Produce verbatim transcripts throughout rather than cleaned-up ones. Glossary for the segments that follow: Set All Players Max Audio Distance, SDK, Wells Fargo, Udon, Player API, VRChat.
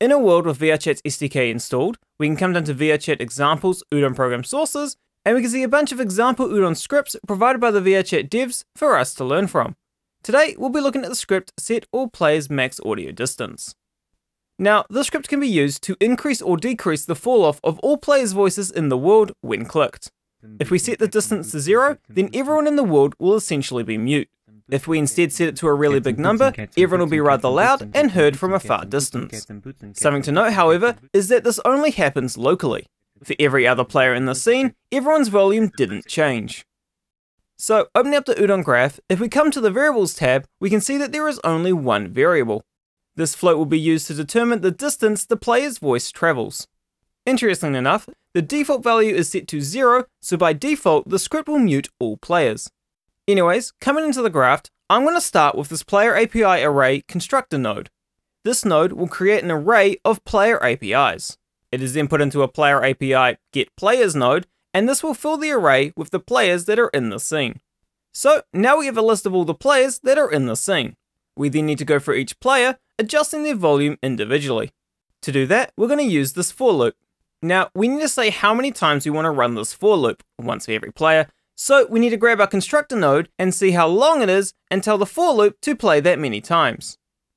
In a world with VRChat's S D K installed, we can come down to VRChat examples, Udon program sources, and we can see a bunch of example Udon scripts provided by the VRChat devs for us to learn from. Today, we'll be looking at the script Set All Players Max Audio Distance. Now, this script can be used to increase or decrease the fall-off of all players' voices in the world when clicked. If we set the distance to zero, then everyone in the world will essentially be mute. If we instead set it to a really big number, everyone will be rather loud and heard from a far distance. Something to note, however, is that this only happens locally. For every other player in the scene, everyone's volume didn't change. So, opening up the Udon graph, if we come to the variables tab, we can see that there is only one variable. This float will be used to determine the distance the player's voice travels. Interestingly enough, the default value is set to zero, so by default, the script will mute all players. Anyways, coming into the graph, I'm going to start with this Player A P I Array constructor node. This node will create an array of player A P Is. It is then put into a Player A P I getPlayers node, and this will fill the array with the players that are in the scene. So now we have a list of all the players that are in the scene. We then need to go for each player, adjusting their volume individually. To do that, we're going to use this for loop. Now, we need to say how many times we want to run this for loop, once for every player, so we need to grab our constructor node and see how long it is and tell the for loop to play that many times.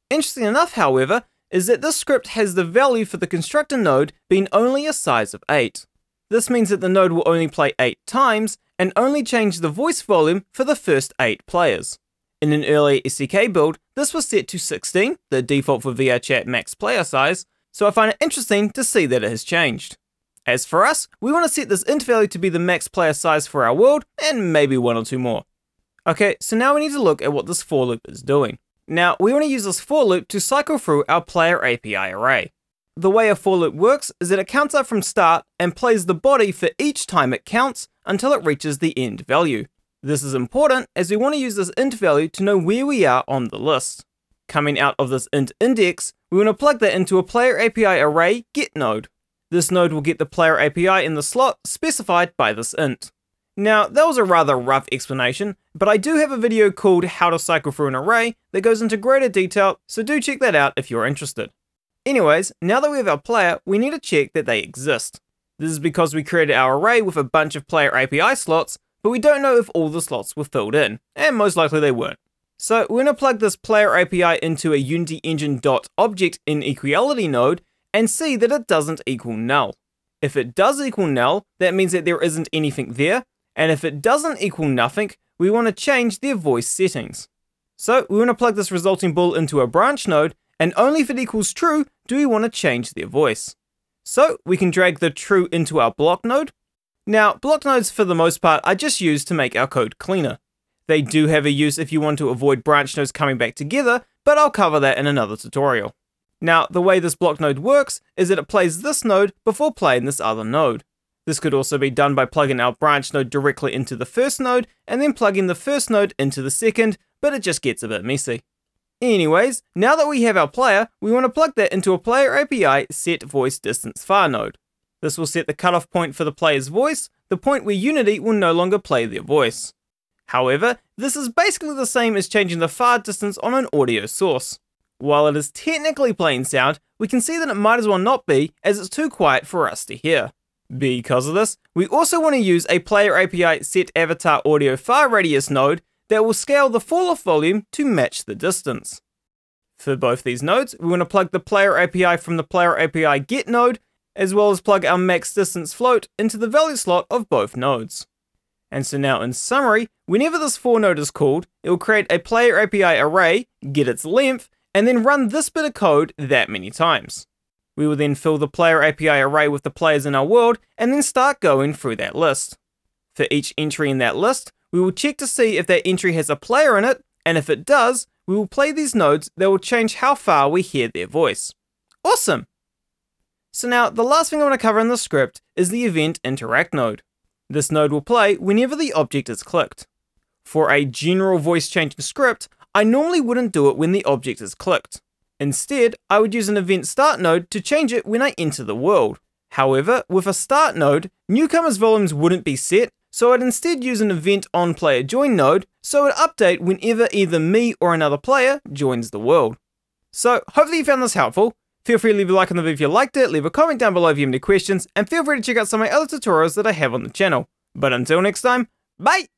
Interesting enough, however, is that this script has the value for the constructor node being only a size of eight. This means that the node will only play eight times and only change the voice volume for the first eight players. In an earlier S D K build, this was set to sixteen, the default for VRChat max player size, so I find it interesting to see that it has changed. As for us, we want to set this int value to be the max player size for our world and maybe one or two more. Okay, so now we need to look at what this for loop is doing. Now, we want to use this for loop to cycle through our player A P I array. The way a for loop works is that it counts up from start and plays the body for each time it counts until it reaches the end value. This is important as we want to use this int value to know where we are on the list. Coming out of this int index, we want to plug that into a player A P I array get node. This node will get the player A P I in the slot specified by this int. Now, that was a rather rough explanation, but I do have a video called How to Cycle Through an Array that goes into greater detail, so do check that out if you're interested. Anyways, now that we have our player, we need to check that they exist. This is because we created our array with a bunch of player A P I slots, but we don't know if all the slots were filled in, and most likely they weren't. So we're going to plug this player A P I into a Unity Engine.Object inequality node and see that it doesn't equal null. If it does equal null, that means that there isn't anything there, and if it doesn't equal nothing, we want to change their voice settings. So we want to plug this resulting bool into a branch node, and only if it equals true do we want to change their voice. So we can drag the true into our block node. Now, block nodes for the most part are just used to make our code cleaner. They do have a use if you want to avoid branch nodes coming back together, but I'll cover that in another tutorial. Now, the way this block node works is that it plays this node before playing this other node. This could also be done by plugging our branch node directly into the first node and then plugging the first node into the second, but it just gets a bit messy. Anyways, now that we have our player, we want to plug that into a player A P I set voice distance far node. This will set the cutoff point for the player's voice, the point where Unity will no longer play their voice. However, this is basically the same as changing the far distance on an audio source. While it is technically playing sound, we can see that it might as well not be, as it's too quiet for us to hear. Because of this, we also want to use a player A P I set avatar audio far radius node that will scale the falloff volume to match the distance. For both these nodes, we want to plug the player A P I from the player A P I get node, as well as plug our max distance float into the value slot of both nodes. And so now in summary, whenever this for node is called, it will create a player A P I array, get its length, and then run this bit of code that many times. We will then fill the player A P I array with the players in our world and then start going through that list. For each entry in that list, we will check to see if that entry has a player in it, and if it does, we will play these nodes that will change how far we hear their voice. Awesome! So now, the last thing I want to cover in the script is the event interact node. This node will play whenever the object is clicked. For a general voice changing script, I normally wouldn't do it when the object is clicked. Instead, I would use an event start node to change it when I enter the world. However, with a start node, newcomers' volumes wouldn't be set, so I'd instead use an event on player join node, so it'd update whenever either me or another player joins the world. So hopefully you found this helpful. Feel free to leave a like on the video if you liked it, leave a comment down below if you have any questions, and feel free to check out some of my other tutorials that I have on the channel. But until next time, bye!